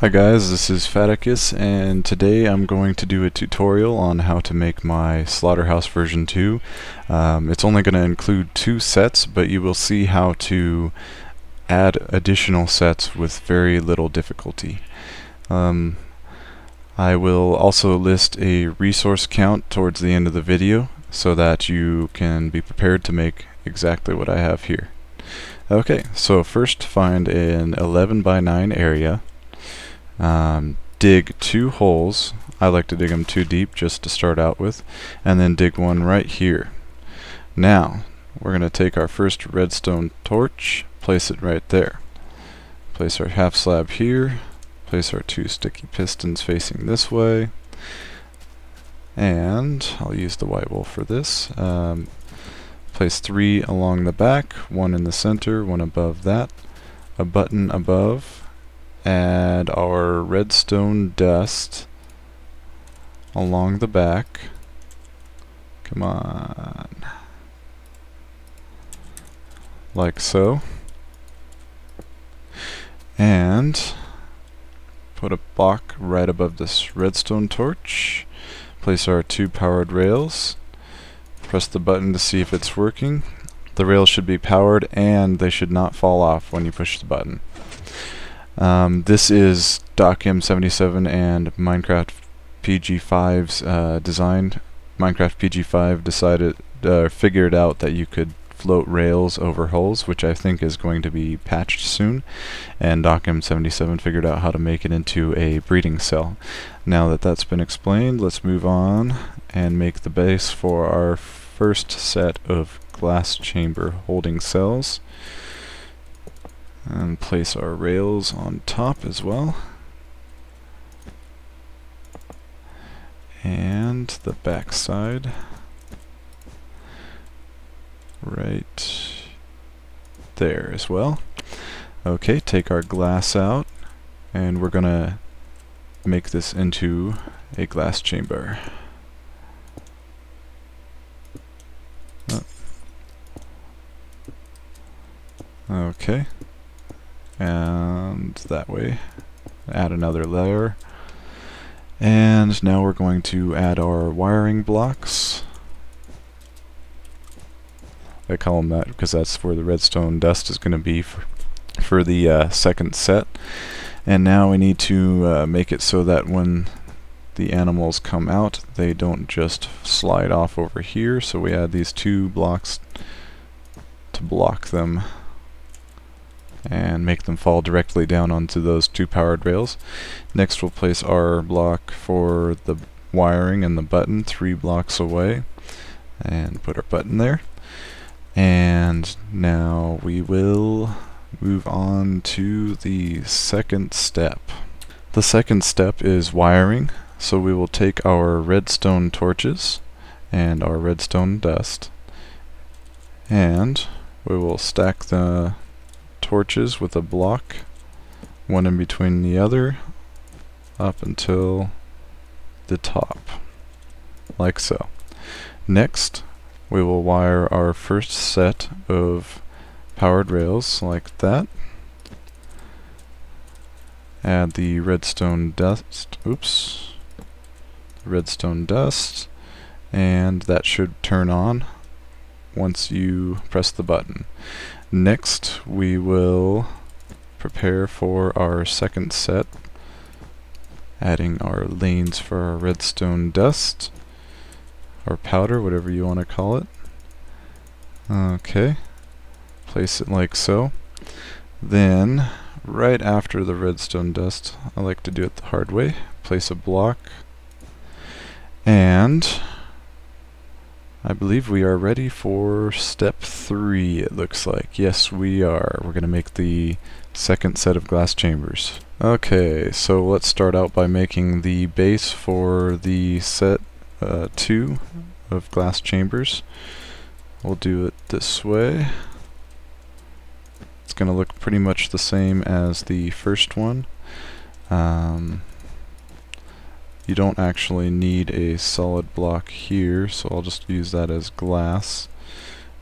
Hi guys, this is Faticus, and today I'm going to do a tutorial on how to make my Slaughterhouse version 2. It's only going to include 2 sets, but you will see how to add additional sets with very little difficulty. I will also list a resource count towards the end of the video so that you can be prepared to make exactly what I have here. Okay, so first find an 11x9 area. Dig 2 holes. I like to dig them too deep just to start out with, and then dig one right here. Now we're going to take our first redstone torch, place it right there, place our half slab here, place our 2 sticky pistons facing this way, and I'll use the white wool for this. Place 3 along the back, 1 in the center, 1 above that, a button above, add our redstone dust along the back. Come on. Like so. And put a block right above this redstone torch. Place our 2 powered rails. Press the button to see if it's working. The rails should be powered and they should not fall off when you push the button. This is DocM77 and Minecraft PG5's design. Minecraft PG5 figured out that you could float rails over holes, which I think is going to be patched soon, and DocM77 figured out how to make it into a breeding cell. Now that that's been explained, let's move on and make the base for our first set of glass chamber holding cells. And place our rails on top as well, and the back side right there as well. Okay, take our glass out, and we're gonna make this into a glass chamber. Okay. And that way, add another layer. And now we're going to add our wiring blocks. I call them that because that's where the redstone dust is going to be for the second set. And now we need to make it so that when the animals come out, they don't just slide off over here. So we add these 2 blocks to block them and make them fall directly down onto those 2 powered rails. Next we'll place our block for the wiring and the button 3 blocks away and put our button there. And now we will move on to the second step. The second step is wiring, so we will take our redstone torches and our redstone dust, and we will stack the torches with a block, one in between the other, up until the top, like so. Next we will wire our first set of powered rails like that, add the redstone dust, and that should turn on once you press the button. Next we will prepare for our second set, adding our lanes for our redstone dust, or powder, whatever you want to call it. Okay, place it like so. Then right after the redstone dust, I like to do it the hard way, place a block, and I believe we are ready for step 3, it looks like. Yes, we are. We're going to make the second set of glass chambers. Okay, so let's start out by making the base for the set 2 of glass chambers. We'll do it this way. It's going to look pretty much the same as the first one. You don't actually need a solid block here, so I'll just use that as glass.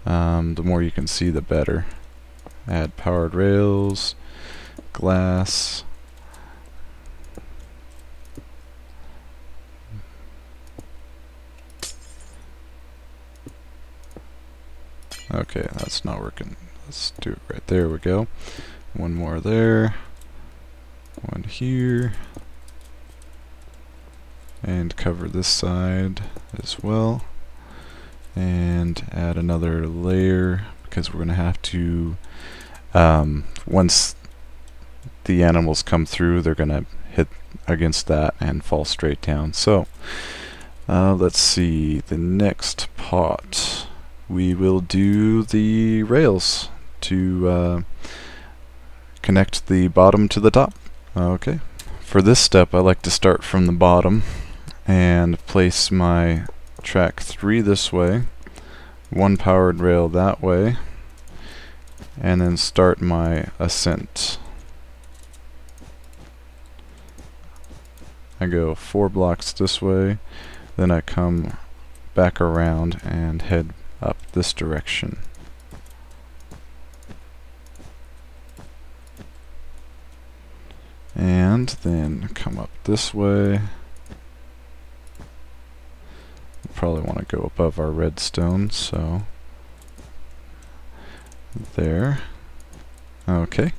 The more you can see, the better. Add powered rails, glass, Okay, that's not working. Let's do it right there. We go. One more there. One here. And cover this side as well. And add another layer because we're going to have to, once the animals come through, they're going to hit against that and fall straight down. So let's see, the next pot we will do the rails to connect the bottom to the top. Okay, for this step I like to start from the bottom and place my track 3 this way, one powered rail that way, and then start my ascent. I go 4 blocks this way, then I come back around and head up this direction. And then come up this way. We probably want to go above our redstone, so there. Okay,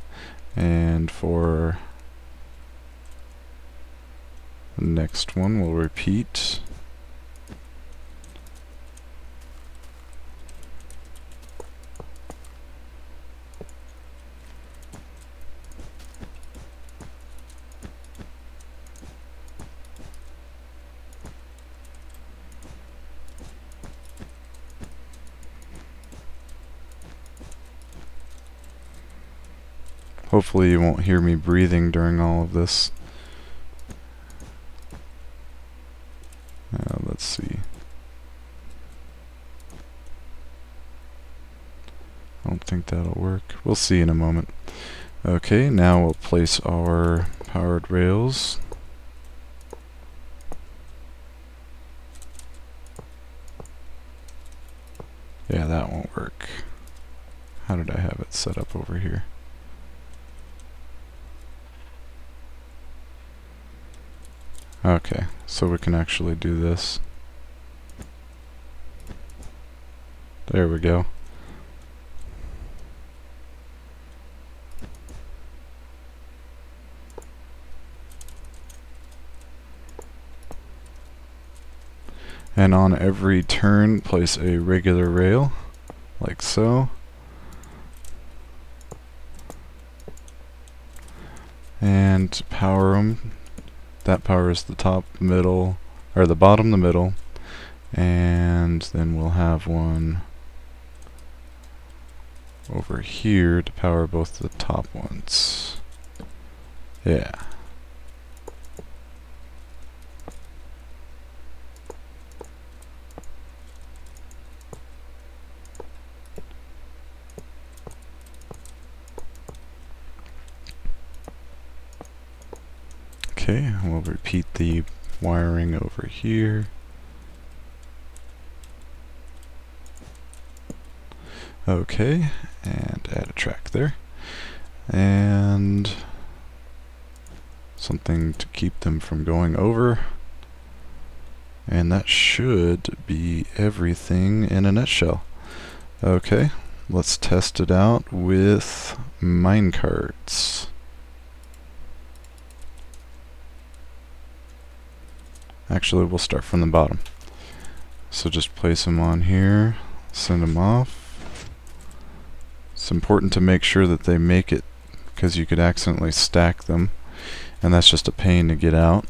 and for the next one we'll repeat. Hopefully you won't hear me breathing during all of this. Let's see. I don't think that'll work. We'll see in a moment. Okay, now we'll place our powered rails. Yeah, that won't work. How did I have it set up over here? Okay, so we can actually do this. There we go. And on every turn, place a regular rail, like so. And power them. That powers the top, middle, or the bottom, the middle, and then we'll have one over here to power both the top ones. Yeah. We'll repeat the wiring over here. Okay, and add a track there. And something to keep them from going over. And that should be everything in a nutshell. Okay, let's test it out with minecarts. Actually, we'll start from the bottom. So just place them on here, send them off. It's important to make sure that they make it, because you could accidentally stack them, and that's just a pain to get out.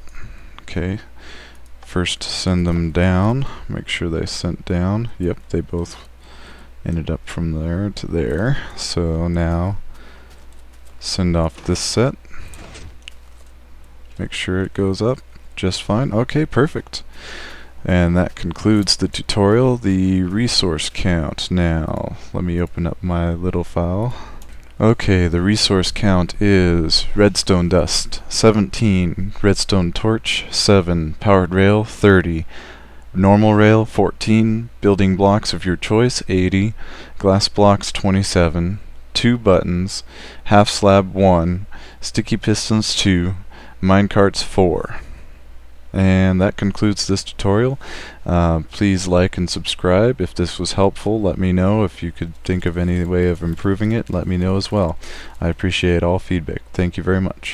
Okay, first send them down, make sure they sent down. Yep, they both ended up from there to there. So now send off this set, make sure it goes up just fine. Okay, perfect. And that concludes the tutorial. The resource count. Now, let me open up my little file. Okay, the resource count is redstone dust, 17, redstone torch, 7, powered rail, 30, normal rail, 14, building blocks of your choice, 80, glass blocks, 27, 2 buttons, half slab, 1, sticky pistons, 2, minecarts, 4. And that concludes this tutorial. Please like and subscribe. If this was helpful, let me know. If you could think of any way of improving it, let me know as well. I appreciate all feedback. Thank you very much.